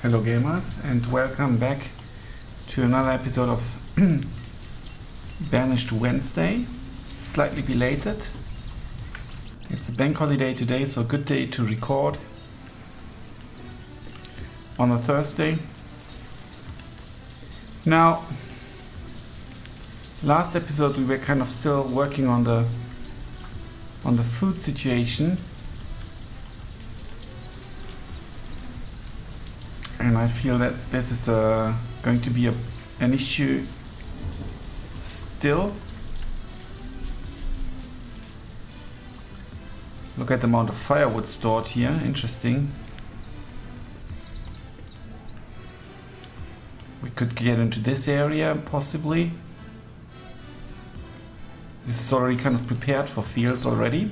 Hello gamers, and welcome back to another episode of Banished Wednesday. Slightly belated. It's a bank holiday today, so good day to record on a Thursday. Now, last episode we were kind of still working on the food situation. And I feel that this is going to be an issue still. Look at the amount of firewood stored here, interesting. We could get into this area possibly. This is already kind of prepared for fields already.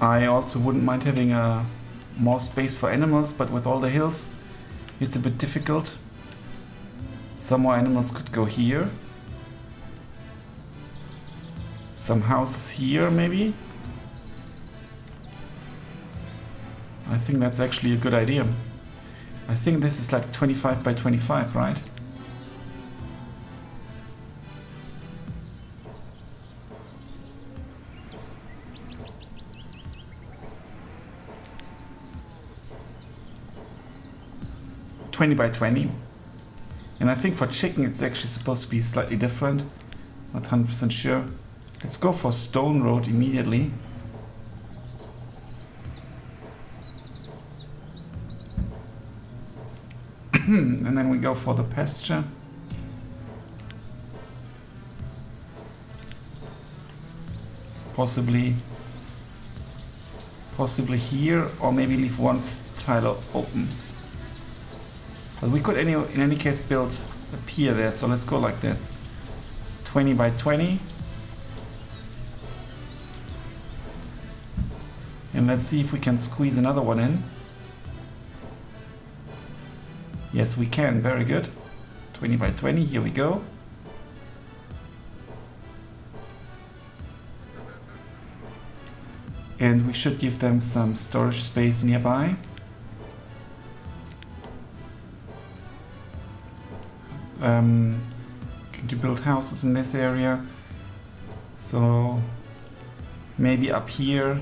I also wouldn't mind having more space for animals, but with all the hills it's a bit difficult. Some more animals could go here. Some houses here maybe. I think that's actually a good idea. I think this is like 25 by 25, right? By 20, and I think for chicken it's actually supposed to be slightly different. Not 100% sure. Let's go for stone road immediately. And then we go for the pasture. Possibly here, or maybe leave one tile open. But we could in any case build a pier there, so let's go like this. 20 by 20. And let's see if we can squeeze another one in. Yes, we can, very good. 20 by 20, here we go. And we should give them some storage space nearby. Can you build houses in this area? So maybe up here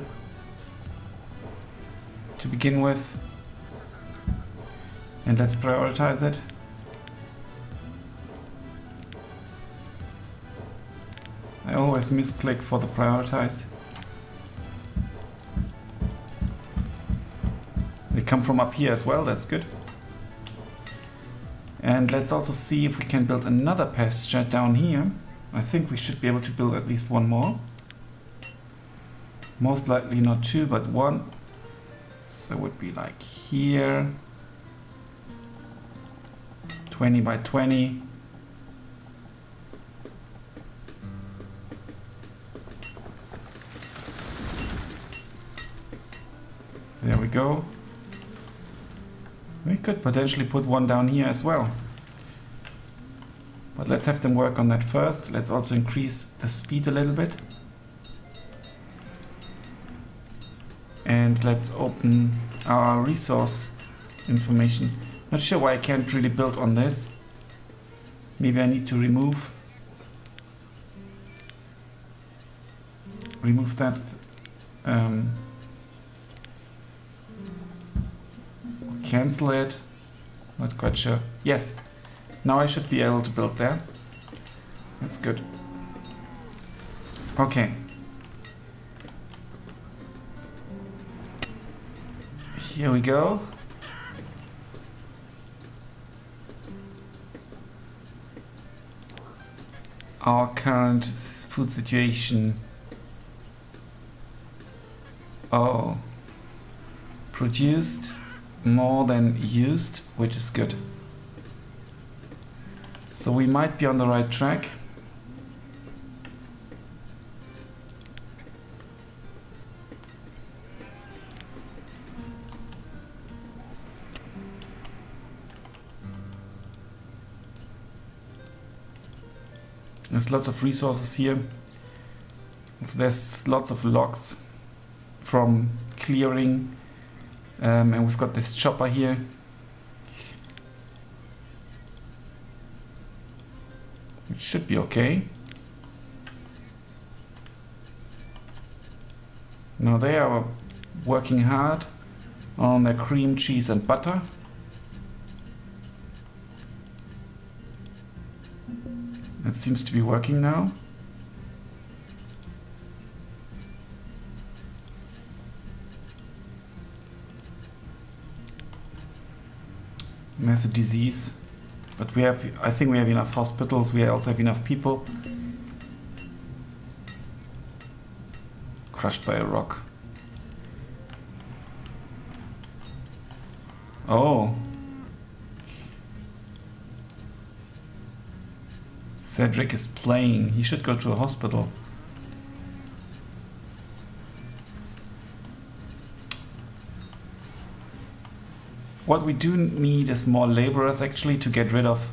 to begin with, and let's prioritize it. I always misclick for the prioritize. They come from up here as well, that's good. And let's also see if we can build another pasture down here. I think we should be able to build at least one more. Most likely not two, but one. So it would be like here. 20 by 20. There we go. We could potentially put one down here as well. But let's have them work on that first. Let's also increase the speed a little bit. And let's open our resource information. Not sure why I can't really build on this. Maybe I need to remove that. Cancel it. Not quite sure. Yes. Now I should be able to build there. That's good. Okay. Here we go. Our current food situation. Oh. Produced more than used, which is good. So we might be on the right track. There's lots of resources here. There's lots of logs from clearing. And we've got this chopper here. It should be okay. Now they are working hard on their cream, cheese and butter. That seems to be working now. And there's a disease, but we have, I think we have enough hospitals, we also have enough people. Crushed by a rock. Oh. Cedric is playing, he should go to a hospital. What we do need is more laborers actually to get rid of,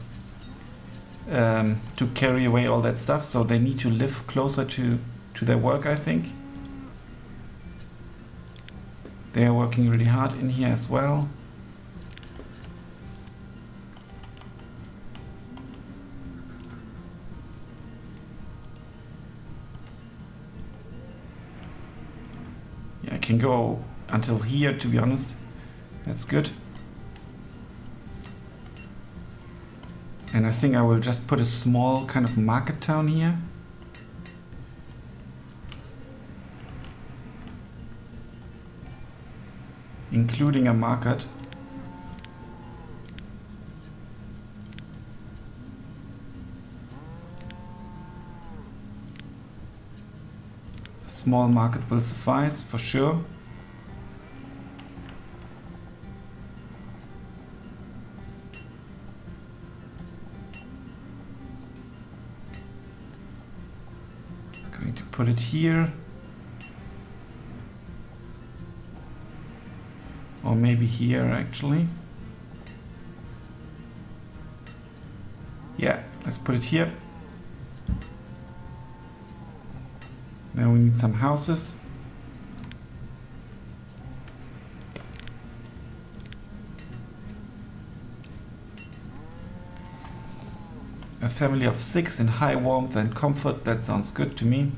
to carry away all that stuff. So they need to live closer to their work, I think. They are working really hard in here as well. Yeah, I can go until here, to be honest. That's good. And I think I will just put a small kind of market town here. Including a market. A small market will suffice for sure. Put it here, or maybe here actually. Yeah, let's put it here. Now we need some houses. A family of 6 in high warmth and comfort, that sounds good to me.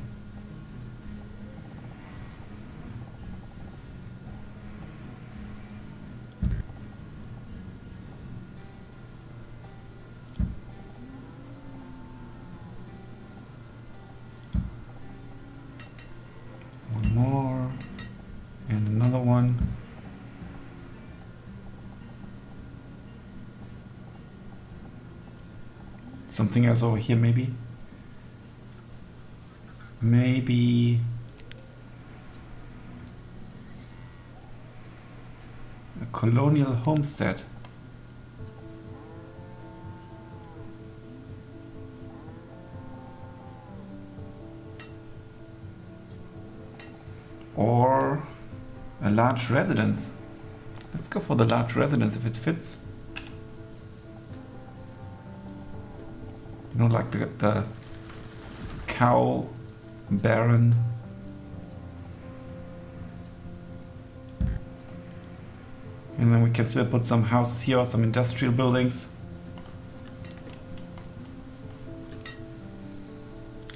Something else over here, maybe. Maybe a colonial homestead. Or a large residence. Let's go for the large residence if it fits. You know, like the cow baron. And then we can still put some houses here, some industrial buildings.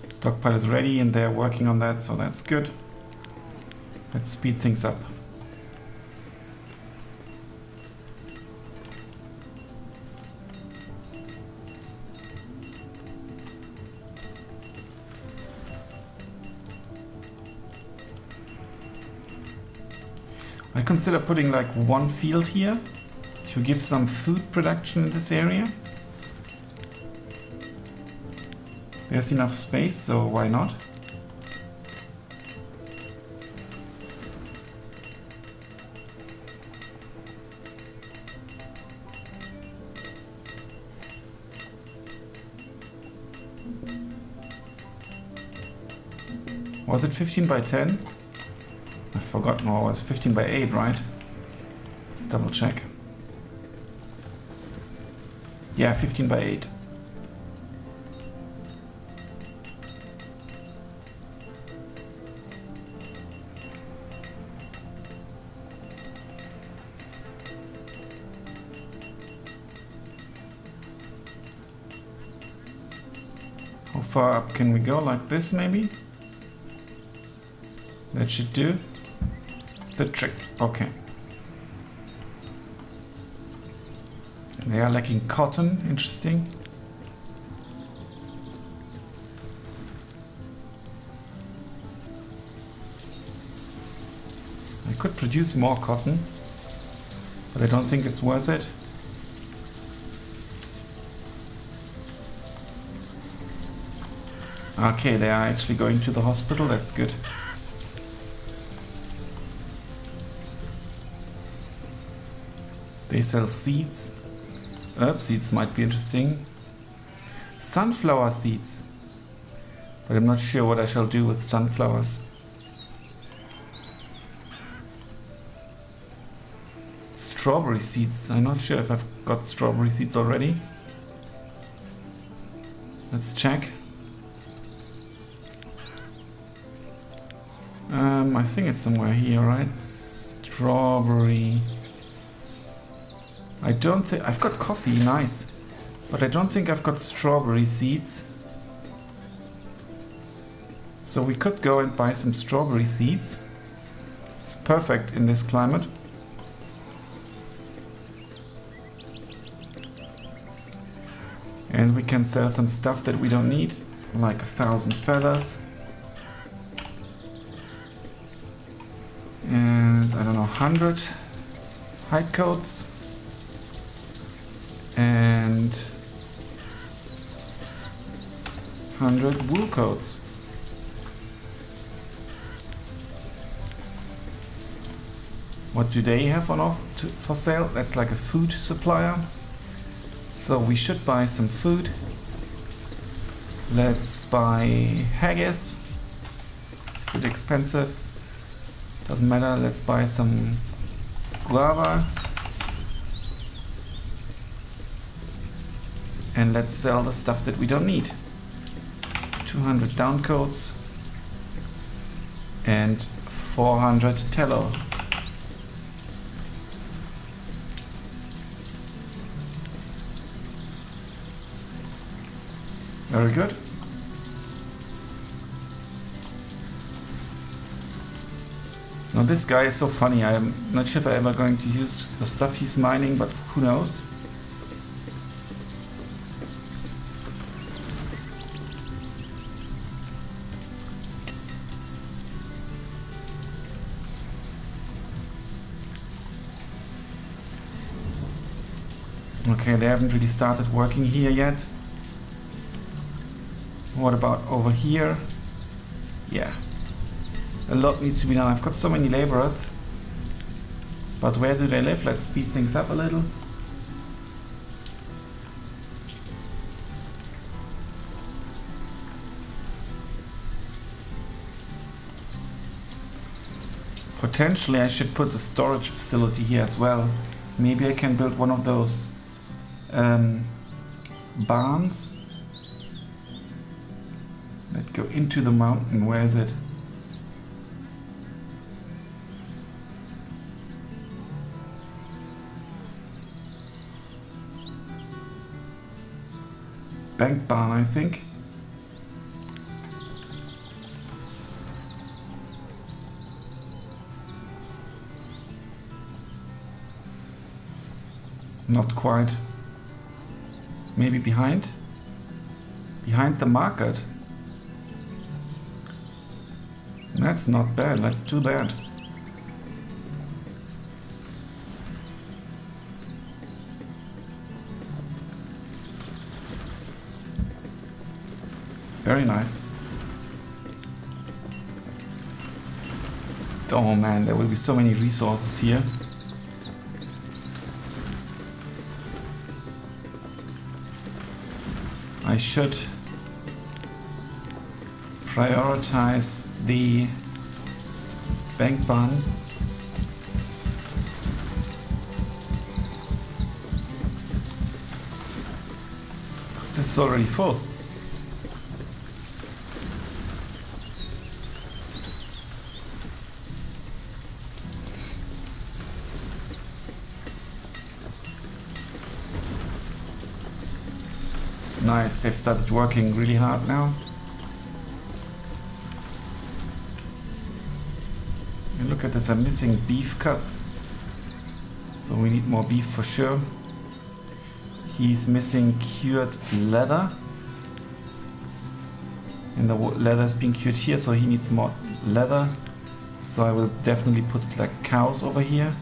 Stockpile is ready and they're working on that, so that's good. Let's speed things up. I consider putting like one field here to give some food production in this area. There's enough space, so why not? Was it 15 by 10? I forgot. No, it's 15 by 8, right? Let's double check. Yeah, 15 by 8. far up can we go? Like this maybe? That should do the trick. Okay. They are lacking cotton. Interesting. I could produce more cotton, but I don't think it's worth it. Okay, they are actually going to the hospital, that's good. They sell seeds. Herb seeds might be interesting. Sunflower seeds. But I'm not sure what I shall do with sunflowers. Strawberry seeds. I'm not sure if I've got strawberry seeds already. Let's check. I think it's somewhere here, right? Strawberry. I don't think... I've got coffee, nice. But I don't think I've got strawberry seeds. So we could go and buy some strawberry seeds. It's perfect in this climate. And we can sell some stuff that we don't need, like 1,000 feathers. And, I don't know, 100 hide coats. And 100 wool coats. What do they have on offer for sale? That's like a food supplier. So we should buy some food. Let's buy haggis. It's pretty expensive. Doesn't matter. Let's buy some guava. And let's sell the stuff that we don't need. 200 down coats. And 400 tallow. Very good. Now this guy is so funny. I'm not sure if I'm ever going to use the stuff he's mining, but who knows. Okay, they haven't really started working here yet. What about over here? Yeah, a lot needs to be done. I've got so many laborers. But where do they live? Let's speed things up a little. Potentially I should put a storage facility here as well. Maybe I can build one of those barns. Let's go into the mountain. Where is it? Bank barn, I think. Not quite. Maybe behind? Behind the market. That's not bad, let's do that. Very nice. Oh man, there will be so many resources here. I should prioritize the bank barn. Because this is already full. nice. They've started working really hard now. And look at this, I'm missing beef cuts. So we need more beef for sure. He's missing cured leather. And the leather is being cured here, so he needs more leather. So I will definitely put like cows over here.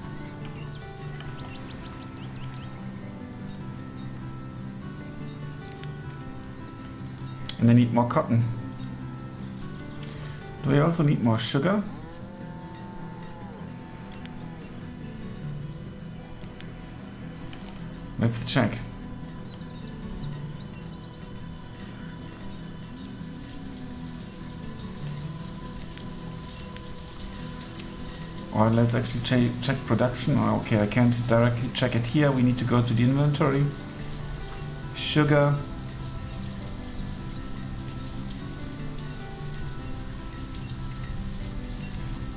And I need more cotton. Do I also need more sugar? Let's check. Or let's actually check production. Okay, I can't directly check it here. We need to go to the inventory. Sugar.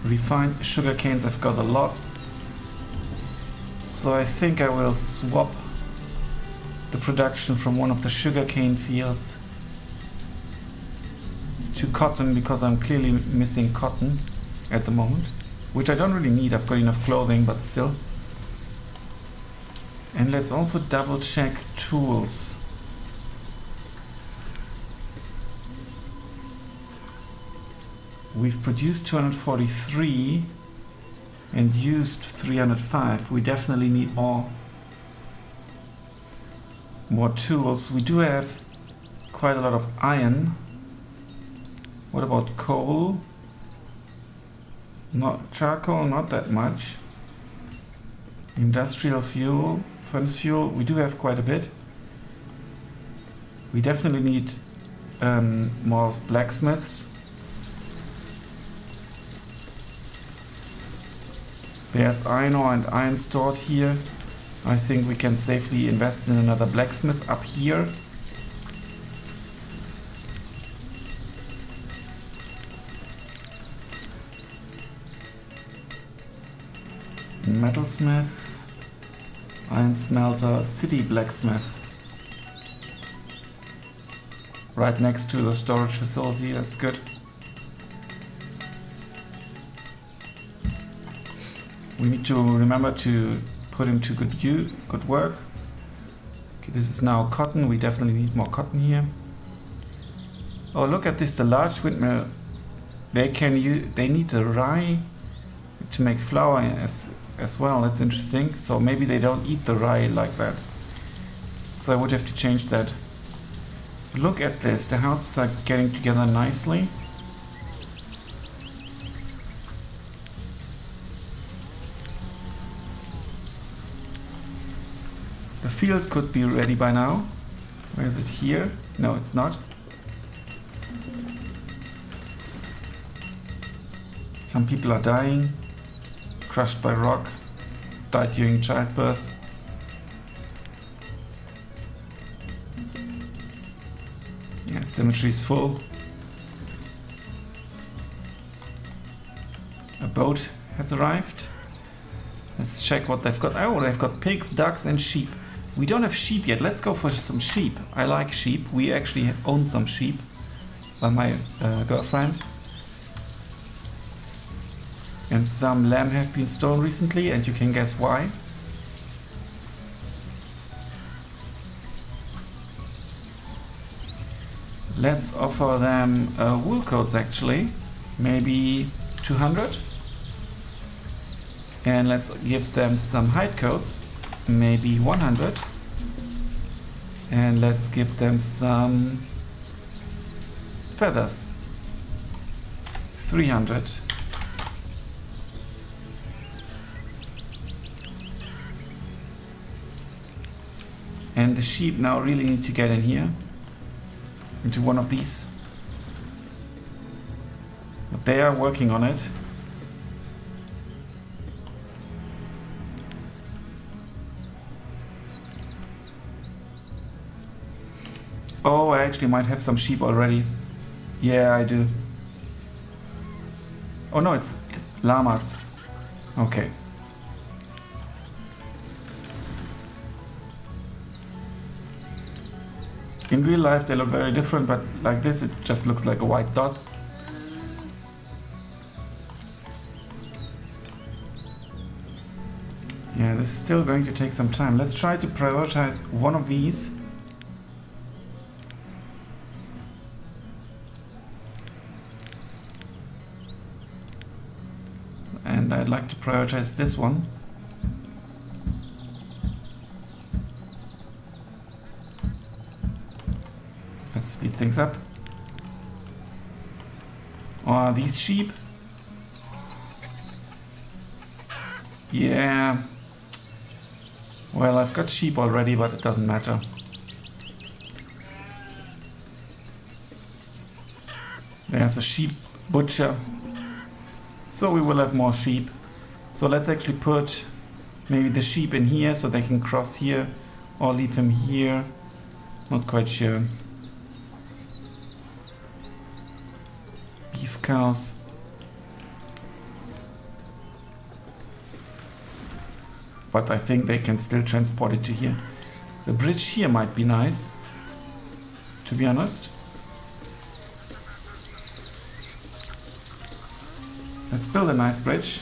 Refined sugar canes, I've got a lot. So I think I will swap the production from one of the sugarcane fields to cotton, because I'm clearly missing cotton at the moment, which I don't really need. I've got enough clothing, but still. And let's also double check tools. We've produced 243 and used 305. We definitely need more tools. We do have quite a lot of iron. What about coal? Not charcoal, not that much. Industrial fuel, furnace fuel, we do have quite a bit. We definitely need more blacksmiths. There's iron ore and iron stored here. I think we can safely invest in another blacksmith up here. Metalsmith, iron smelter, city blacksmith. Right next to the storage facility, that's good. We need to remember to put him to good work. Okay, this is now cotton. We definitely need more cotton here. Oh, look at this, the large windmill. They need the rye to make flour as well. That's interesting. So maybe they don't eat the rye like that. So I would have to change that. But look at this, the houses are getting together nicely. The field could be ready by now. Where is it here? No, it's not. Some people are dying, crushed by rock, died during childbirth. Yeah, cemetery is full. A boat has arrived. Let's check what they've got. Oh, they've got pigs, ducks, and sheep. We don't have sheep yet. Let's go for some sheep. I like sheep. We actually own some sheep by my girlfriend. And some lamb have been stolen recently, and you can guess why. Let's offer them wool coats, actually. Maybe 200. And let's give them some hide coats. Maybe 100. And let's give them some feathers. 300. And the sheep now really need to get in here, into one of these. But they are working on it. Oh, I actually might have some sheep already. Yeah, I do. Oh no, it's llamas. Okay. In real life they look very different, but like this it just looks like a white dot. Yeah, this is still going to take some time. Let's try to prioritize one of these. And I'd like to prioritize this one. Let's speed things up. Are these sheep? Yeah. Well, I've got sheep already, but it doesn't matter. There's a sheep butcher. So we will have more sheep. So let's actually put maybe the sheep in here so they can cross here, or leave them here. Not quite sure. Beef cows. But I think they can still transport it to here. The bridge here might be nice, to be honest. Let's build a nice bridge.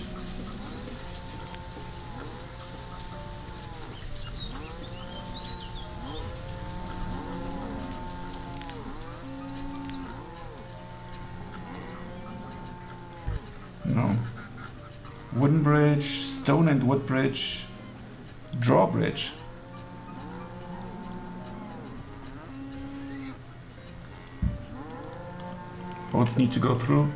No. Wooden bridge, stone and wood bridge. Drawbridge. Boats need to go through.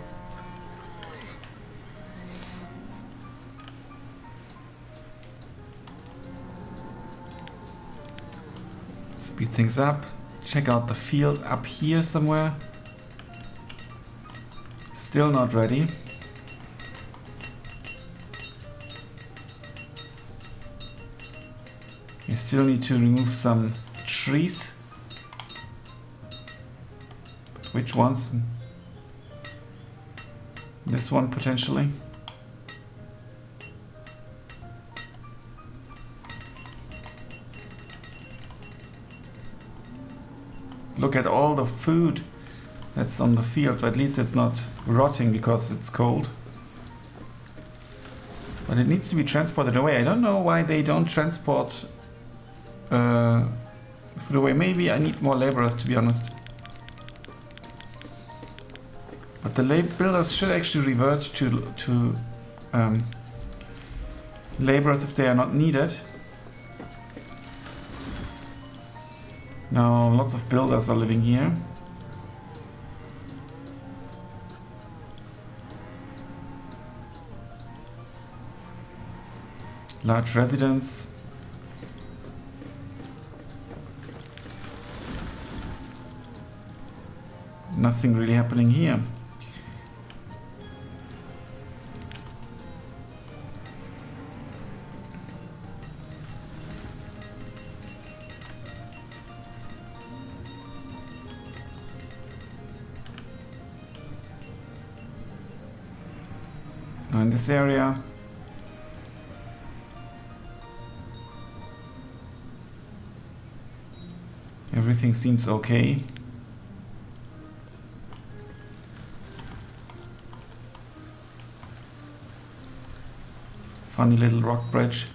Speed things up. Check out the field up here somewhere. Still not ready. I still need to remove some trees. But which ones? This one potentially. Look at all the food that's on the field. At least it's not rotting because it's cold. But it needs to be transported away. I don't know why they don't transport through the way. Maybe I need more laborers, to be honest. But the builders should actually revert to laborers if they are not needed. Now lots of builders are living here. Large residence. Nothing really happening here. Now in this area, everything seems okay. Funny little rock bridge.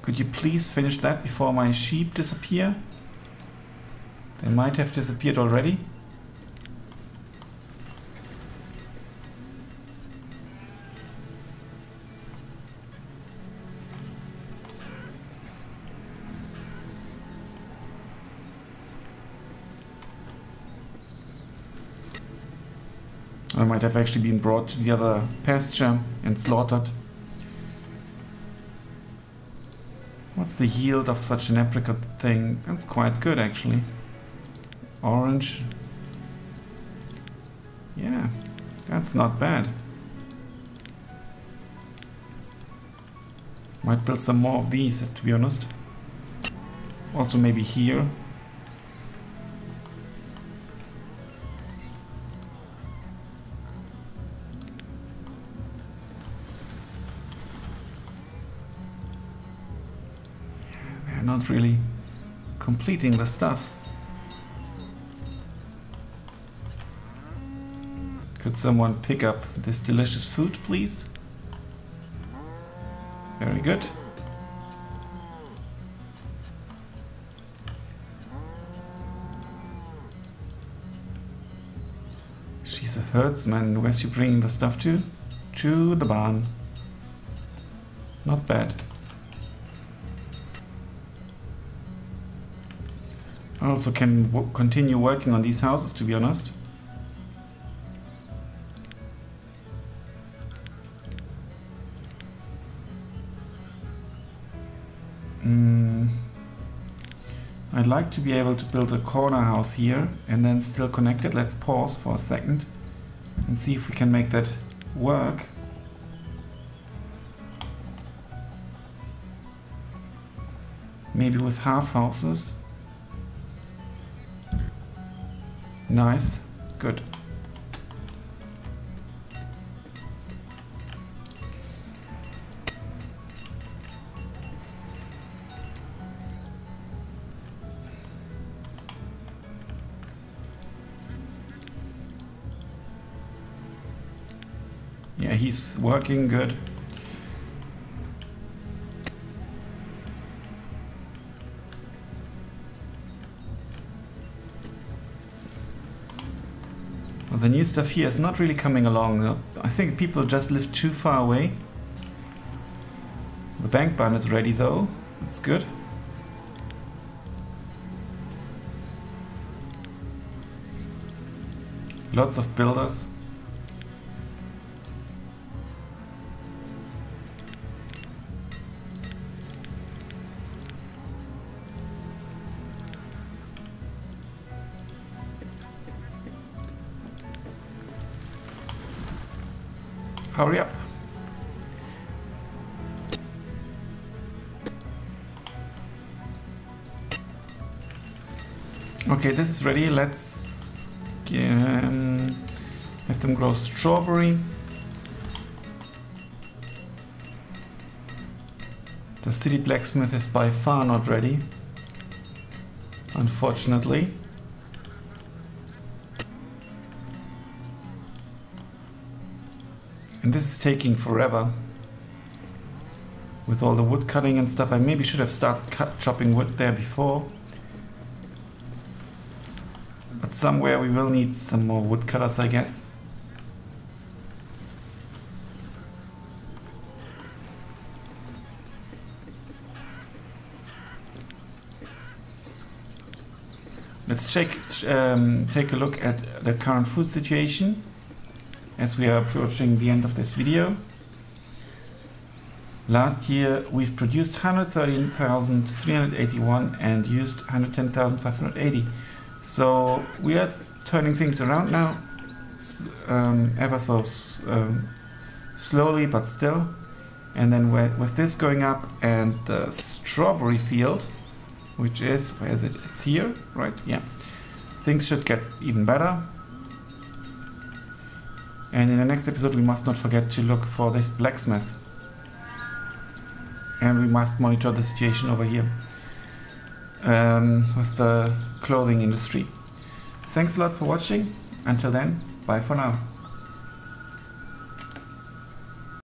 Could you please finish that before my sheep disappear? They might have disappeared already. I might have actually been brought to the other pasture and slaughtered. What's the yield of such an apricot thing? That's quite good, actually. Orange. Yeah, that's not bad. Might build some more of these, to be honest. Also maybe here. They're not really completing the stuff. Could someone pick up this delicious food, please? Very good. She's a herdsman. Where's she bringing the stuff to? To the barn. Not bad. I also can continue working on these houses, to be honest. I'd like to be able to build a corner house here and then still connect it. Let's pause for a second and see if we can make that work. Maybe with half houses. Nice, good. Yeah, he's working good. The new stuff here is not really coming along. I think people just live too far away. The bank barn is ready though. That's good. Lots of builders. Hurry up. Okay, this is ready. Let's have them grow strawberry. The city blacksmith is by far not ready, unfortunately. And this is taking forever with all the wood cutting and stuff. I maybe should have started chopping wood there before. But somewhere we will need some more wood cutters, I guess. Let's take a look at the current food situation. As we are approaching the end of this video. Last year we've produced 113,381 and used 110,580. So we are turning things around now, ever so slowly but still. And then with this going up and the strawberry field, which is, where is it? It's here, right? Yeah. Things should get even better. And in the next episode we must not forget to look for this blacksmith. And we must monitor the situation over here with the clothing industry. Thanks a lot for watching. Until then, bye for now.